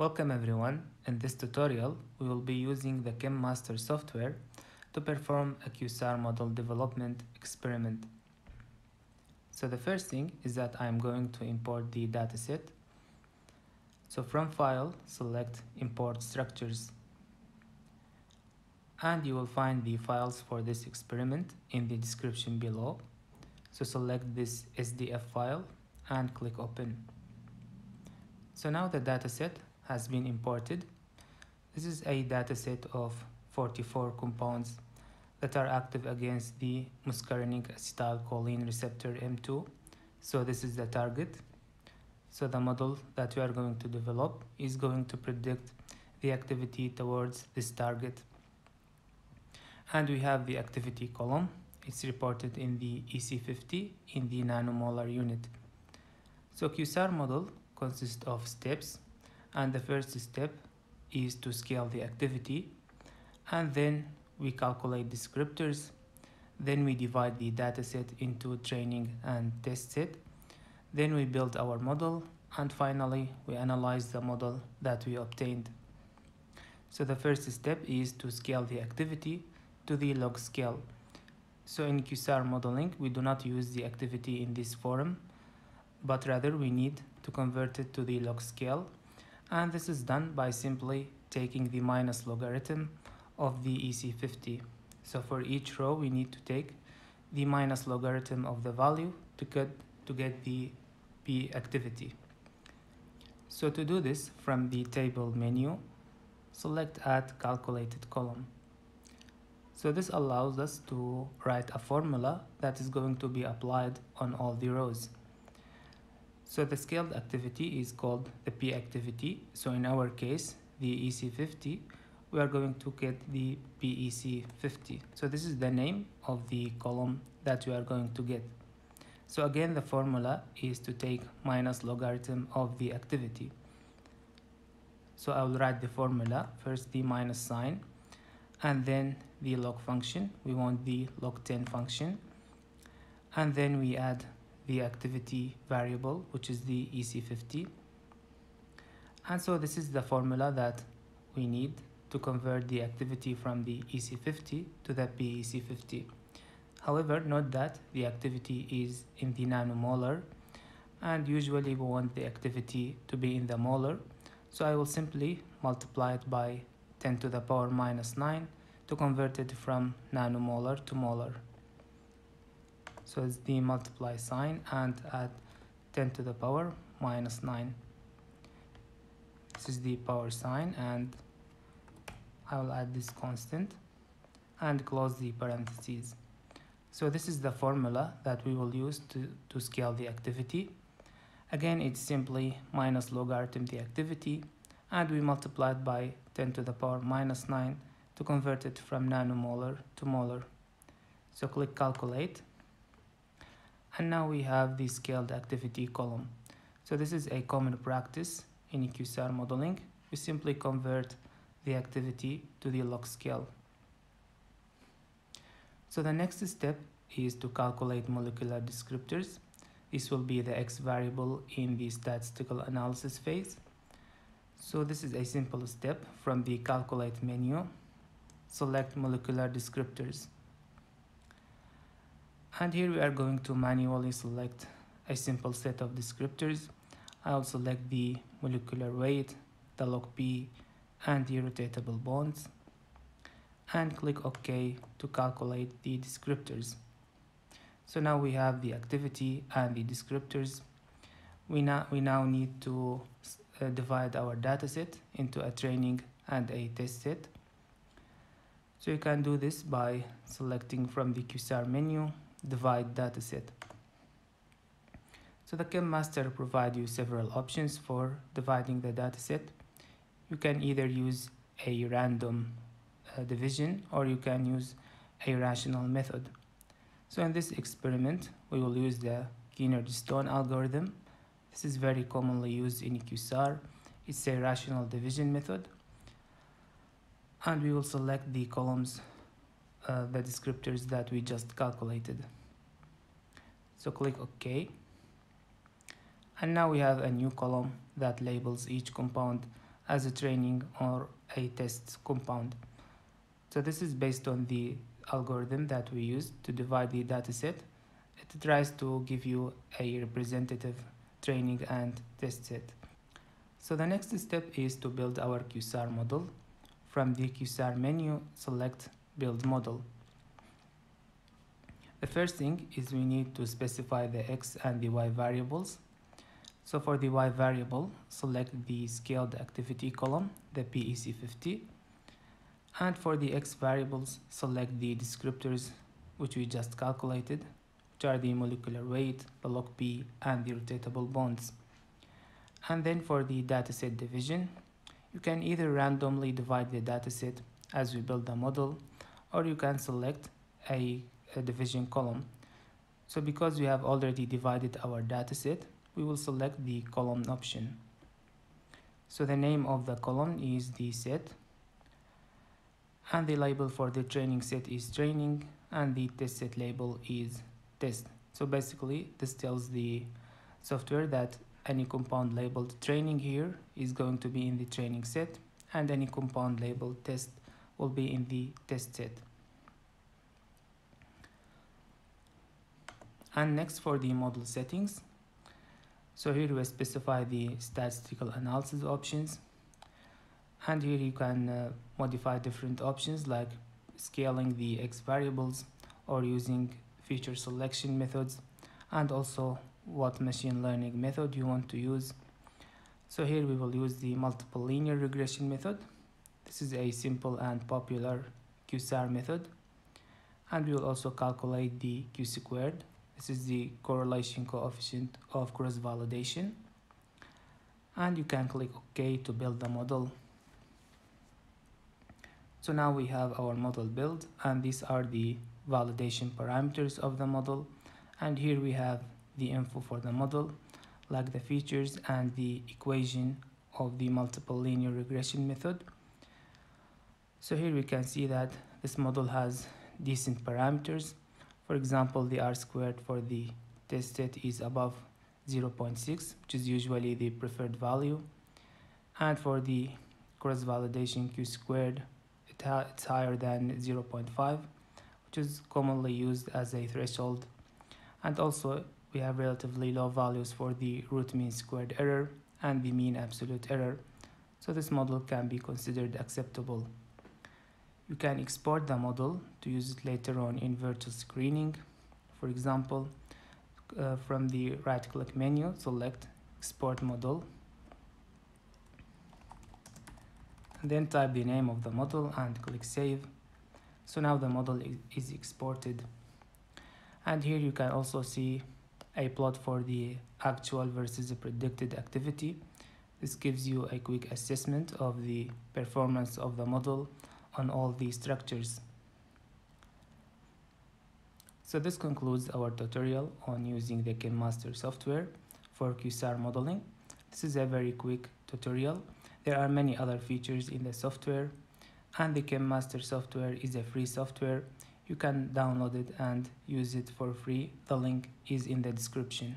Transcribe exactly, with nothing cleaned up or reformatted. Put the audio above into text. Welcome everyone. In this tutorial, we will be using the ChemMaster software to perform a Q S A R model development experiment. So the first thing is that I'm going to import the dataset. So from File, select Import Structures. And you will find the files for this experiment in the description below. So select this S D F file and click Open. So now the dataset has been imported. This is a dataset of forty-four compounds that are active against the muscarinic acetylcholine receptor M two. So this is the target. So the model that we are going to develop is going to predict the activity towards this target. And we have the activity column. It's reported in the E C fifty in the nanomolar unit. So Q S A R model consists of steps. And the first step is to scale the activity, and then we calculate descriptors. Then we divide the dataset into training and test set. Then we build our model, and finally we analyze the model that we obtained. So the first step is to scale the activity to the log scale. So in Q S A R modeling, we do not use the activity in this form, but rather we need to convert it to the log scale. And this is done by simply taking the minus logarithm of the E C fifty. So for each row, we need to take the minus logarithm of the value to get, to get the P activity. So to do this, from the table menu, select Add Calculated Column. So this allows us to write a formula that is going to be applied on all the rows. So the scaled activity is called the P activity. So in our case, the E C fifty, we are going to get the P E C fifty. So this is the name of the column that we are going to get. So again, the formula is to take minus logarithm of the activity. So I will write the formula, first the minus sign, and then the log function. We want the log ten function. And then we add the activity variable, which is the E C fifty. And so this is the formula that we need to convert the activity from the E C fifty to the P E C fifty. However, note that the activity is in the nanomolar, and usually we want the activity to be in the molar. So I will simply multiply it by ten to the power minus nine to convert it from nanomolar to molar. So it's the multiply sign and add ten to the power minus nine. This is the power sign, and I will add this constant and close the parentheses. So this is the formula that we will use to, to scale the activity. Again, it's simply minus logarithm the activity, and we multiply it by ten to the power minus nine to convert it from nanomolar to molar. So click Calculate. And now we have the scaled activity column. So this is a common practice in Q S A R modeling. We simply convert the activity to the log scale. So the next step is to calculate molecular descriptors. This will be the X variable in the statistical analysis phase. So this is a simple step. From the Calculate menu, select Molecular Descriptors. And here we are going to manually select a simple set of descriptors. I'll select the molecular weight, the log P, and the rotatable bonds, and click OK to calculate the descriptors. So now we have the activity and the descriptors. We now, we now need to uh, divide our dataset into a training and a test set. So you can do this by selecting from the Q S A R menu, Divide dataset. So the ChemMaster provides you several options for dividing the dataset. You can either use a random uh, division, or you can use a rational method. So in this experiment, we will use the Kennard-Stone algorithm. This is very commonly used in Q S A R. It's a rational division method. And we will select the columns, Uh, the descriptors that we just calculated. So click OK. And now we have a new column that labels each compound as a training or a test compound. So this is based on the algorithm that we used to divide the data set. It tries to give you a representative training and test set. So the next step is to build our Q SAR model. From the Q SAR menu, select Build Model. The first thing is we need to specify the X and the Y variables. So for the Y variable, select the Scaled Activity column, the P E C fifty. And for the X variables, select the descriptors which we just calculated, which are the molecular weight, the log P, and the rotatable bonds. And then for the dataset division, you can either randomly divide the dataset as we build the model, or you can select a, a division column. So because we have already divided our dataset, we will select the column option. So the name of the column is the set, and the label for the training set is training, and the test set label is test. So basically this tells the software that any compound labeled training here is going to be in the training set, and any compound labeled test will be in the test set. And next, for the model settings, so here we specify the statistical analysis options, and here you can uh, modify different options like scaling the X variables or using feature selection methods, and also what machine learning method you want to use. So here we will use the multiple linear regression method. This is a simple and popular Q SAR method, and we will also calculate the Q squared. This is the correlation coefficient of cross-validation, and you can click OK to build the model. So now we have our model built, and these are the validation parameters of the model, and here we have the info for the model, like the features and the equation of the multiple linear regression method. So here we can see that this model has decent parameters. For example, the R squared for the test set is above zero point six, which is usually the preferred value, and for the cross-validation Q squared, it ha it's higher than zero point five, which is commonly used as a threshold. And also we have relatively low values for the root mean squared error and the mean absolute error, so this model can be considered acceptable. You can export the model to use it later on in virtual screening. For example, uh, from the right-click menu, select Export Model, and then type the name of the model and click Save. So now the model is exported, and here you can also see a plot for the actual versus the predicted activity. This gives you a quick assessment of the performance of the model on all these structures. So this concludes our tutorial on using the ChemMaster software for Q SAR modeling. This is a very quick tutorial. There are many other features in the software, and the ChemMaster software is a free software. You can download it and use it for free. The link is in the description.